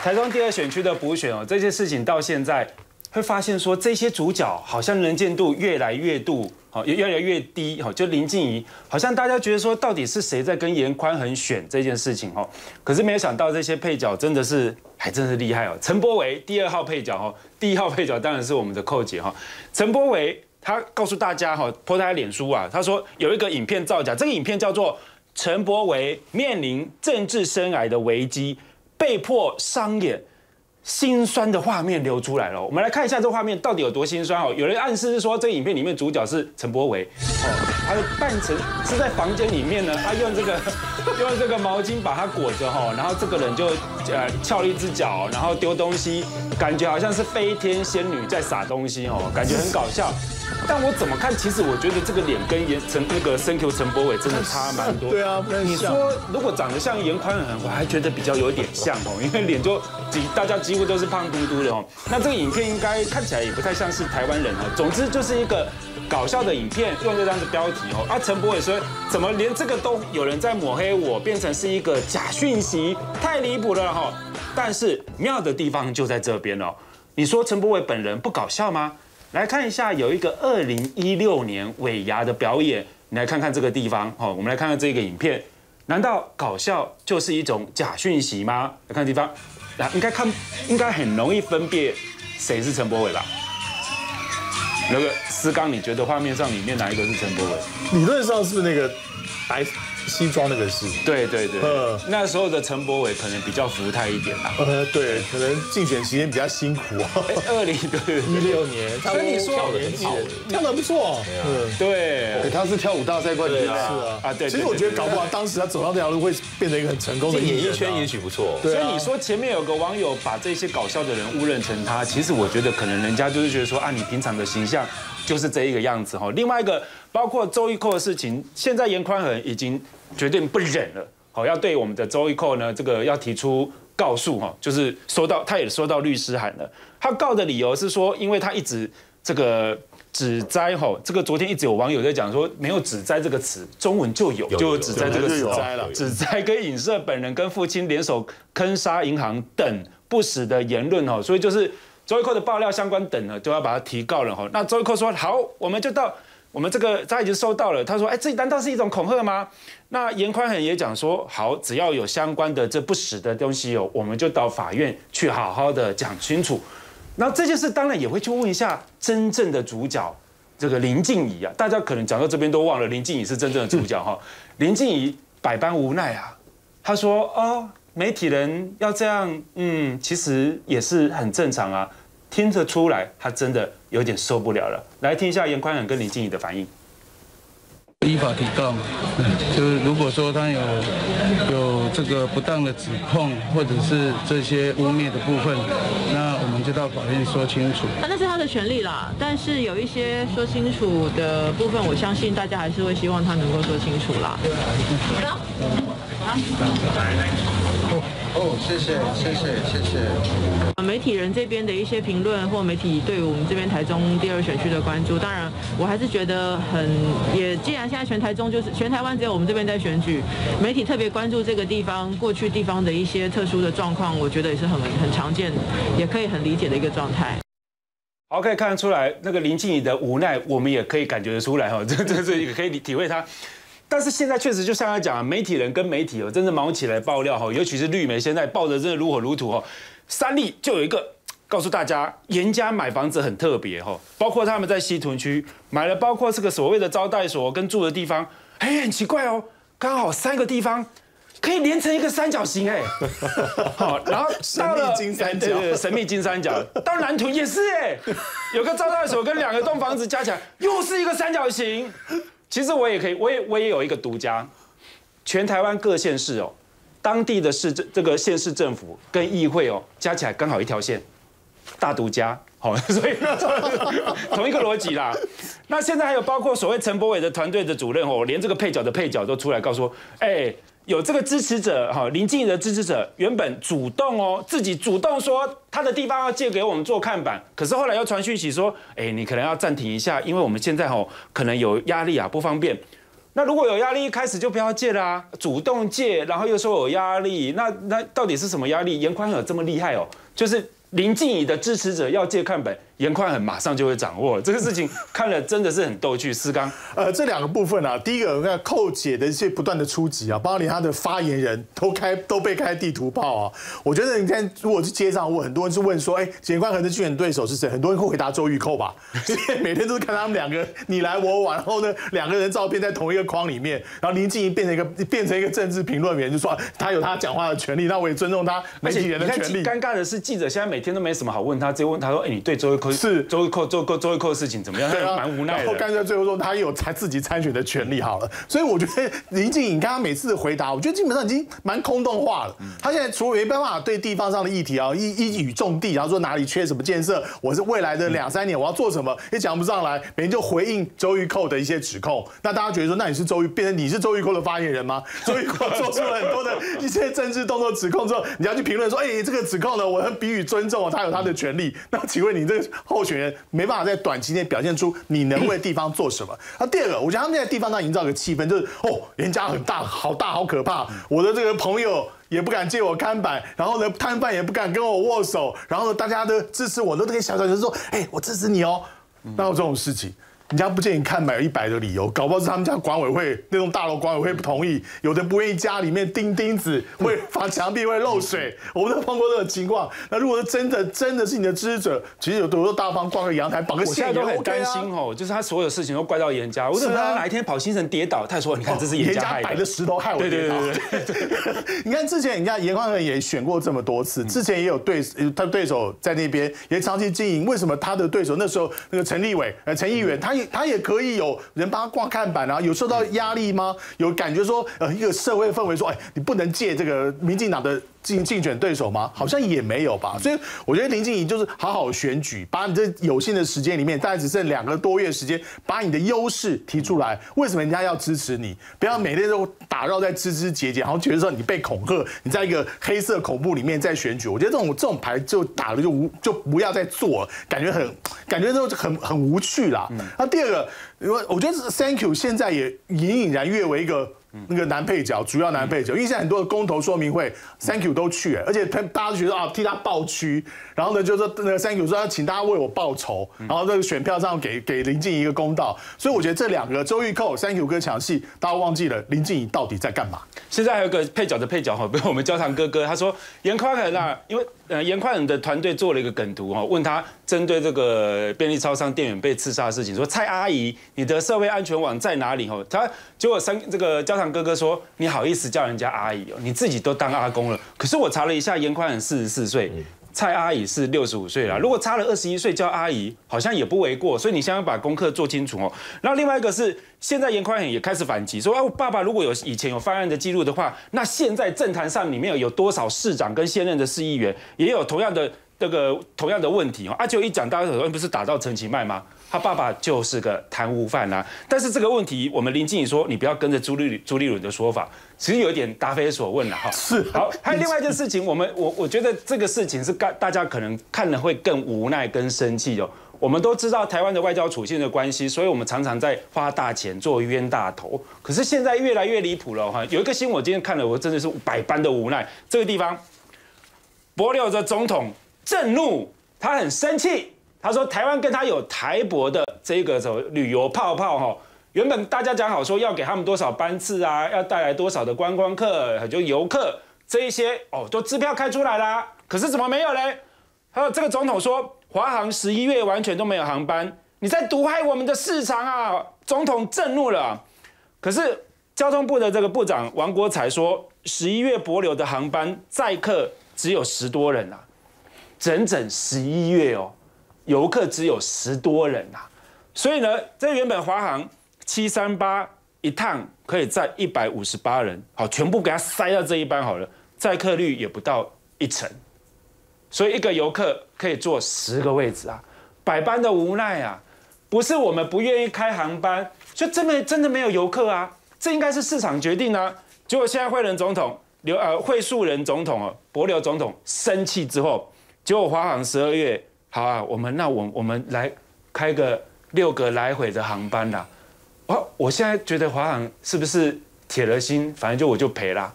台中第二选区的补选哦，这些事情到现在会发现说，这些主角好像能见度越来越低，就林静怡，好像大家觉得说到底是谁在跟严宽恒选这件事情哦，可是没有想到这些配角真的是厉害哦。陈柏惟第二号配角哦，第一号配角当然是我们的寇姐哈。陈柏惟他告诉大家哈，po他脸书啊，他说有一个影片造假，这个影片叫做陈柏惟面临政治生涯的危机。 被迫商演，心酸的画面流出来了。我们来看一下这画面到底有多心酸哦。有人暗示是说，这个影片里面主角是陈柏惟，他扮成是在房间里面呢，他用这个毛巾把它裹着哈，然后这个人就翘了一只脚，然后丢东西，感觉好像是飞天仙女在撒东西哦，感觉很搞笑。但我怎么看，其实我觉得这个脸跟那个陈柏惟真的差蛮多。对啊，你说如果长得像严宽恒，我还觉得比较有点像哦，因为脸就大家几乎都是胖嘟嘟的哦。那这个影片应该看起来也不太像是台湾人哦。总之就是一个搞笑的影片，用这张的标题哦。啊，陈柏惟说怎么连这个都有人在抹黑我，变成是一个假讯息，太离谱了哈。但是妙的地方就在这边哦。你说陈柏惟本人不搞笑吗？ 来看一下，有一个2016年尾牙的表演，你来看看这个地方哦。我们来看看这个影片，难道搞笑就是一种假讯息吗？来看地方，应该很容易分辨谁是陈柏惟吧？那个思刚，你觉得画面上里面哪一个是陈柏惟？理论上是不是那个白西装那个是？对对对，那时候的陈柏惟可能比较服态一点啦。对，可能竞选期间比较辛苦啊。2016年，所以你说跳得不错。对，他是跳舞大赛冠军啊。啊对，其实我觉得搞不好当时他走上这条路会变成一个很成功的演艺圈也许不错。所以你说前面有个网友把这些搞笑的人误认成他，其实我觉得可能人家就是觉得说啊，你平常的形象就是这一个样子哈。另外一个。 包括周玉蔻的事情，现在严宽恒已经决定不忍了，好要对我们的周玉蔻呢，这个要提出告诉哈，就是他也收到律师函了。他告的理由是说，因为他一直这个指摘哈，这个昨天一直有网友在讲说，没有指摘这个词，中文就有指摘这个词，指摘跟影射本人跟父亲联手坑杀银行等不实的言论哈，所以就是周玉蔻的爆料相关等呢，就要把他提告了哈。那周玉蔻说好，我们就到。 我们这个他已经收到了，他说：“哎，这难道是一种恐吓吗？”那严宽恒也讲说：“好，只要有相关的这不实的东西哦，我们就到法院去好好的讲清楚。”那这件事当然也会去问一下真正的主角，这个林静怡啊，大家可能讲到这边都忘了林静怡是真正的主角哈。林静怡百般无奈啊，他说：“哦，媒体人要这样，其实也是很正常啊。” 听得出来，他真的有点受不了了。来听一下严宽恒跟林静怡的反应。依法提告，就是如果说他有这个不当的指控，或者是这些污蔑的部分，那我们就到法院说清楚。那是他的权利啦，但是有一些说清楚的部分，我相信大家还是会希望他能够说清楚啦。哦，谢谢。媒体人这边的一些评论，或媒体对我们这边台中第二选区的关注，当然我还是觉得既然现在全台中就是全台湾只有我们这边在选举，媒体特别关注这个地方过去地方的一些特殊的状况，我觉得也是很常见，也可以很理解的一个状态。 好，可以看得出来，那个林静怡的无奈，我们也可以感觉得出来哈，这也可以体会他。但是现在确实就像他讲，媒体人跟媒体哦，真的忙起来爆料哈，尤其是绿媒现在爆得真的如火如荼哦。三立就有一个告诉大家，严家买房子很特别哈，包括他们在西屯区买了，包括这个所谓的招待所跟住的地方，哎，很奇怪哦，刚好3个地方。 可以连成一个三角形哎，好，然后到了神秘金三角，到南屯也是哎，有个招待所跟2栋房子加起来又是一个三角形。其实我也有一个独家，全台湾各县市哦，当地的县市政府跟议会哦加起来刚好一条线，大独家。 好，所以同一个逻辑啦。那现在还有包括所谓陈柏惟的团队的主任哦，连这个配角的配角都出来告诉，哎，有这个支持者哈，林静怡的支持者原本主动哦，自己主动说他的地方要借给我们做看板，可是后来又传讯息说，哎，你可能要暂停一下，因为我们现在哦可能有压力啊，不方便。那如果有压力，一开始就不要戒啦、啊，主动戒，然后又说有压力，那到底是什么压力？严宽有这么厉害哦，就是林静怡的支持者要戒看本，严宽很马上就会掌握了这个事情，看了真的是很逗趣。思刚，这两个部分啊，第一个那寇姐的一些不断的出击啊，包括连她的发言人都被开地图炮啊。我觉得你看，如果去街上问，很多人是问说，严宽和的竞选对手是谁？很多人会回答周玉蔻吧，因为每天都是看他们两个你来我往，然后呢两个人照片在同一个框里面，然后林静怡变成一个政治评论员，就说他有他讲话的权利，那我也尊重他媒体人的权利。尴尬的是，记者现在每天都没什么好问他，直接问他说，你对周玉蔻？是周玉蔻的事情怎么样？对啊，蛮无奈的。然后干脆最后说他有自己参选的权利好了。所以我觉得林静颖刚刚每次的回答，我觉得基本上已经蛮空洞化了。他现在除了没办法对地方上的议题啊一语中的，然后说哪里缺什么建设，我是未来的2、3年我要做什么，也讲不上来，每天就回应周玉蔻的一些指控。那大家觉得说，那变成你是周玉蔻的发言人吗？周玉蔻做出了很多的一些政治动作指控之后，你要去评论说，这个指控呢，我很给予尊重，他有他的权利。那请问你这个候选人没办法在短期内表现出你能为地方做什么。那第二个，我觉得他们在地方上营造个气氛，就是人家很大，好大，好可怕。我的这个朋友也不敢借我看板，然后呢，摊贩也不敢跟我握手，然后大家的支持我都可以小小声说，我支持你哦。那有这种事情。人家不建议看买100的理由，搞不好是他们家管委会那栋大楼管委会不同意，有的不愿意家里面钉钉子，会防墙壁会漏水，我们都碰过这种情况。那如果真的是你的支持者，其实有多大方挂个阳台绑个线，我现在都很担心哦，就是他所有事情都怪到严家，我怎么他哪一天跑行程跌倒，他说你看这是严家摆的石头害我跌倒。对，你看之前人家严宽恒也选过这么多次，之前也有他对手在那边也长期经营，为什么他的对手那时候那个陈议员他也可以有人帮他挂看板啊？有受到压力吗？有感觉说一个社会氛围说，你不能借这个民进党的竞选对手吗？好像也没有吧。所以我觉得林静怡就是好好选举，把你这有限的时间里面，大概只剩2个多月时间，把你的优势提出来。为什么人家要支持你？不要每天都打绕在枝枝节节，好像觉得说你被恐吓，你在一个黑色恐怖里面在选举。我觉得这种牌就打了就不要再做了，感觉就很无趣啦。那第二个，我觉得 Thank you 现在也隐然跃为一个。那个男配角，主要男配角，因为现在很多的公投说明会 ，Thank you 都去，而且大家觉得啊，替他抱屈，然后呢，就说那个 Thank you 说要请大家为我报仇，然后那个选票上给林静怡一个公道，所以我觉得这两个周玉蔻、Thank you 哥抢戏，大家忘记了林静怡到底在干嘛。现在还有一个配角的配角哈，比如我们焦糖哥哥，他说严宽恒啊，因为严宽恒的团队做了一个梗图哈，问他针对这个便利超商店员被刺杀的事情，说蔡阿姨，你的社会安全网在哪里？哈，他结果这个焦。哥哥说：“你好意思叫人家阿姨哦？你自己都当阿公了。可是我查了一下，严宽恒44岁，蔡阿姨是65岁啦。如果差了21岁叫阿姨，好像也不为过。所以你先要把功课做清楚哦。然后另外一个是，现在严宽恒也开始反击，说：‘我爸爸如果有以前有犯案的记录的话，那现在政坛上里面有多少市长跟现任的市议员也有同样的同样的问题哦？’啊，就一讲，大家很多人不是打到陈其迈吗？”他爸爸就是个贪污犯啦、啊，但是这个问题，我们林静怡说，你不要跟着朱立伦的说法，其实有点答非所问了哈。是好，还有另外一件事情，我觉得这个事情是大家可能看了会更无奈、更生气哦。我们都知道台湾的外交处境的关系，所以我们常常在花大钱做冤大头。可是现在越来越离谱了哈。有一个新闻我今天看了，我真的是百般的无奈。这个地方，帛琉的总统震怒，他很生气。他说：“台湾跟他有台帛的这个什么旅游泡泡哈，原本大家讲好说要给他们多少班次啊，要带来多少的观光客，就游客这一些哦，都支票开出来啦，可是怎么没有嘞？还有这个总统说，华航11月完全都没有航班，你在毒害我们的市场啊！总统震怒了、啊。可是交通部的这个部长王国材说，11月帛琉的航班载客只有10多人啊，整整11月哦。”游客只有10多人啊，所以呢，这原本华航738一趟可以载158人，好，全部给它塞到这一班好了，载客率也不到1成，所以一个游客可以坐10个位置啊，百般的无奈啊，不是我们不愿意开航班，就真的没有游客啊，这应该是市场决定啊，结果现在会树人总统哦，帛琉总统生气之后，结果华航12月。好啊，我们来开个6个来回的航班啦、啊，我现在觉得华航是不是铁了心，反正我就赔啦。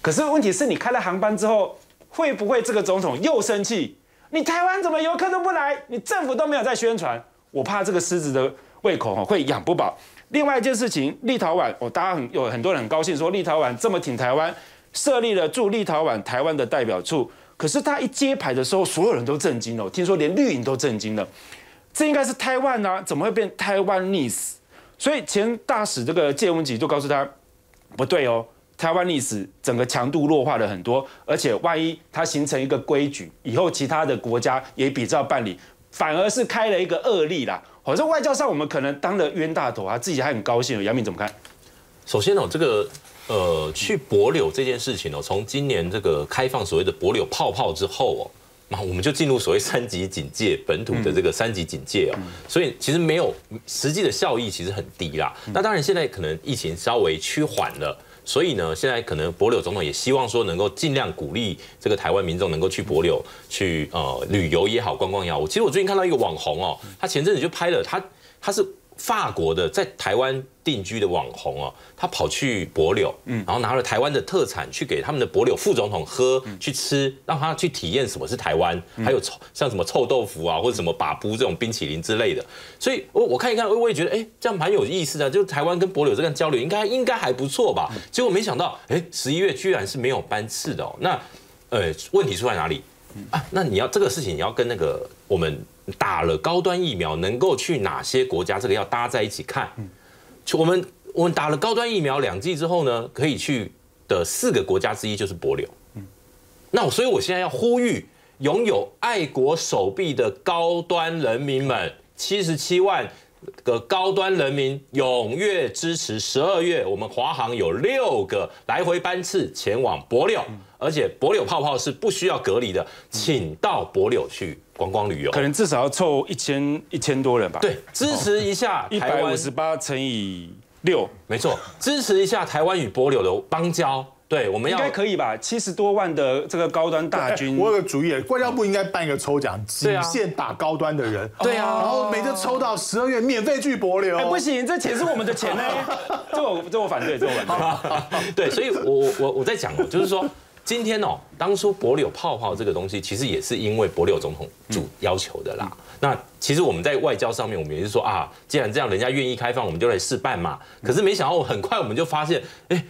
可是问题是你开了航班之后，会不会这个总统又生气？你台湾怎么游客都不来？你政府都没有在宣传，我怕这个狮子的胃口会养不饱。另外一件事情，立陶宛，大家有很多人很高兴说立陶宛这么挺台湾，设立了驻立陶宛台湾的代表处。可是他一揭牌的时候，所有人都震惊了，听说连绿营都震惊了。这应该是台湾啊，怎么会变 Taiwanese？ 所以前大使这个介文吉就告诉他，不对哦，台湾历史整个强度弱化了很多，而且万一它形成一个规矩，以后其他的国家也比照办理，反而是开了一个恶例啦。好像外交上我们可能当了冤大头啊，自己还很高兴。杨明怎么看？首先哦，这个去帛琉这件事情哦，从今年这个开放所谓的帛琉泡泡之后哦。我们就进入所谓3级警戒，本土的这个3级警戒哦，所以其实没有实际的效益，其实很低啦。那当然，现在可能疫情稍微趋缓了，所以呢，现在可能帛琉总统也希望说能够尽量鼓励这个台湾民众能够去帛琉去旅游也好，观光也好。其实我最近看到一个网红哦，他前阵子就拍了，他是法国的在台湾定居的网红哦，他跑去帛琉，然后拿了台湾的特产去给他们的帛琉副总统喝、去吃，让他去体验什么是台湾，还有像什么臭豆腐啊，或者什么把布这种冰淇淋之类的。所以我看一看，我也觉得这样蛮有意思的，就是台湾跟帛琉这样交流应该还不错吧。结果没想到，11月居然是没有班次的哦。那问题出在哪里啊？那你要这个事情，你要跟那个我们打了高端疫苗能够去哪些国家，这个要搭在一起看。我们打了高端疫苗2剂之后呢，可以去的4个国家之一就是帛琉。那所以我现在要呼吁拥有爱国手臂的高端人民们，77万个高端人民踊跃支持。12月我们华航有6个来回班次前往帛琉，而且帛琉泡泡是不需要隔离的，请到帛琉去观光旅游，可能至少要凑一千多人吧。对，支持一下台湾158乘以6，没错，支持一下台湾与帛琉的邦交。对，我们要应该可以吧？70多万的这个高端大军，我有个主意，外交部应该办一个抽奖，仅限打高端的人。对啊，然后每次抽到12月免费去帛琉。不行，这钱是我们的钱呢，这我反对，对，所以我在讲，就是说。今天哦，当初帛琉泡泡这个东西，其实也是因为帛琉总统要求的啦。那其实我们在外交上面，我们也是说啊，既然这样人家愿意开放，我们就来试办嘛。可是没想到，很快我们就发现，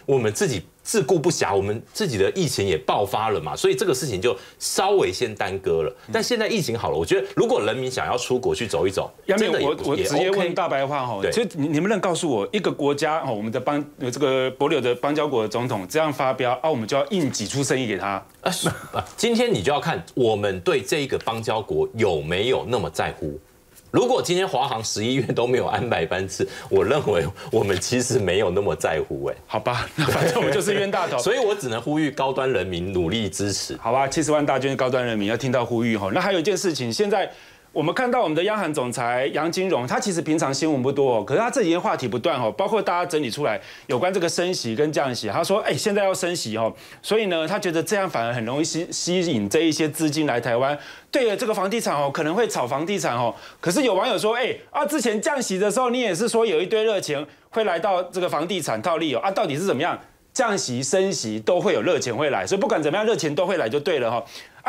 我们自己自顾不暇，我们自己的疫情也爆发了嘛，所以这个事情就稍微先耽搁了。但现在疫情好了，我觉得如果人民想要出国去走一走，真的我直接问大白话其实你们能告诉我，一个国家我们的这个帛琉的邦交国的总统这样发飙啊，我们就要硬挤出生意给他？今天你就要看我们对这一个邦交国有没有那么在乎。如果今天华航11月都没有安排班次，我认为我们其实没有那么在乎好吧，那反正我们就是冤大头，所以我只能呼吁高端人民努力支持。好吧，70万大军高端人民要听到呼吁。那还有一件事情，现在我们看到我们的央行总裁杨金荣，他其实平常新闻不多，可是他这几天话题不断包括大家整理出来有关这个升息跟降息。他说现在要升息所以呢他觉得这样反而很容易吸引这一些资金来台湾。对了，这个房地产可能会炒房地产可是有网友说，之前降息的时候你也是说有一堆热钱会来到这个房地产套利到底是怎么样？降息升息都会有热钱会来，所以不管怎么样，热钱都会来就对了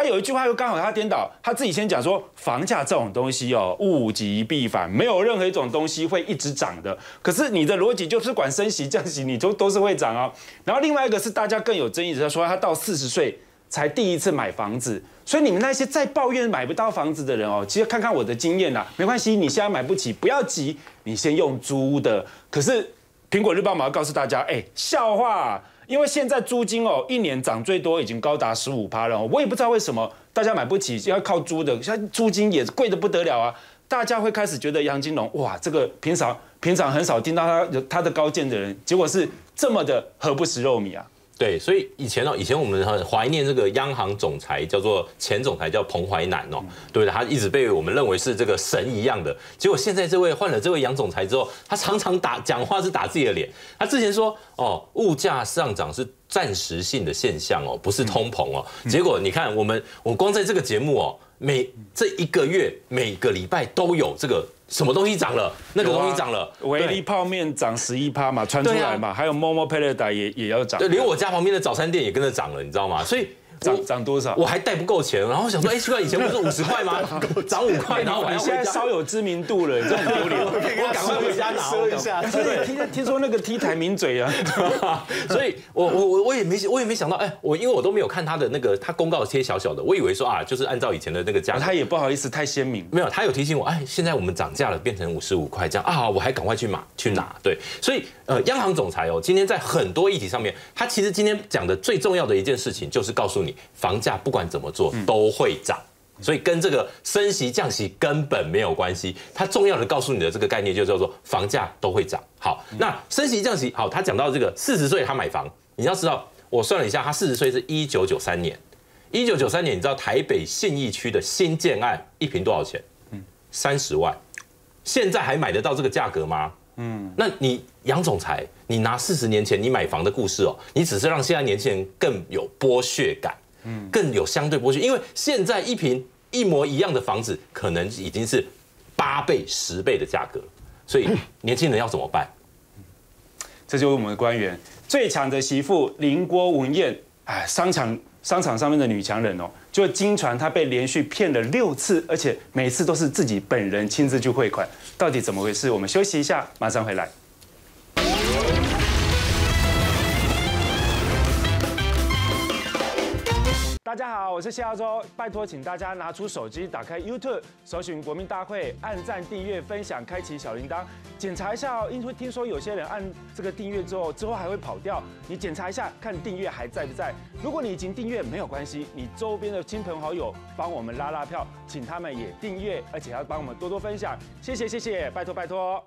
有一句话又刚好他颠倒，他自己先讲说房价这种东西物极必反，没有任何一种东西会一直涨的。可是你的逻辑就是管升息降息，你都是会涨然后另外一个是大家更有争议的，他说他到40岁。才第一次买房子，所以你们那些在抱怨买不到房子的人其实看看我的经验啦，没关系，你现在买不起，不要急，你先用租的。可是苹果日报马上告诉大家，笑话因为现在租金1年涨最多已经高达15%了我也不知道为什么大家买不起，要靠租的，现在租金也贵得不得了啊。大家会开始觉得杨金龙哇，这个平常很少听到他的高见的人，结果是这么的何不食肉糜啊。对，所以以前我们很怀念这个央行总裁，前总裁叫彭淮南对不对？他一直被我们认为是这个神一样的，结果现在换了这位杨总裁之后，他常常讲话是打自己的脸。他之前说物价上涨是暂时性的现象不是通膨结果你看我光在这个节目每这一个月每个礼拜都有这个什么东西涨了？那个东西涨了，维力泡面涨11%嘛，传出来嘛，还有 Momo Panda 也要涨，对，连我家旁边的早餐店也跟着涨了，你知道吗？所以涨多少？我还带不够钱，然后想说，哎，奇怪，以前不是50块吗？涨5块，然后我现在稍有知名度了，你这很丢脸，我赶快回家拿一下。听说那个 T 台名嘴啊，所以我也没想到，哎，因为我都没有看他的那个他公告贴小小的，我以为说啊，就是按照以前的那个价格，他也不好意思太鲜明，没有，他有提醒我，哎，现在我们涨价了，变成55块这样啊，我还赶快去拿，对，所以央行总裁哦，今天在很多议题上面，他其实今天讲的最重要的一件事情就是告诉你。 房价不管怎么做都会涨，所以跟这个升息降息根本没有关系。它重要的告诉你的这个概念就叫做房价都会涨。好，那升息降息，好，他讲到这个40岁他买房，你要知道，我算了一下，他40岁是1993年，1993年你知道台北信义区的新建案一坪多少钱？30万，现在还买得到这个价格吗？嗯，那你杨总裁，你拿40年前你买房的故事哦，你只是让现在年轻人更有剥削感，更有相对剥削，因为现在一坪一模一样的房子，可能已经是8倍、10倍的价格，所以年轻人要怎么办？这就是我们的官员最强的媳妇林郭文燕，哎，商场上面的女强人哦，就经传她被连续骗了6次，而且每次都是自己本人亲自去汇款，到底怎么回事？我们休息一下，马上回来。大家好，我是谢耀州，拜托请大家拿出手机，打开 YouTube， 搜寻国民大会，按赞、订阅、分享，开启小铃铛。检查一下哦，因为听说有些人按这个订阅之后还会跑掉，你检查一下看订阅还在不在。如果你已经订阅没有关系，你周边的亲朋好友帮我们拉拉票，请他们也订阅，而且要帮我们多多分享，谢谢，拜托。